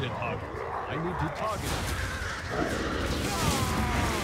need a target. I need to target.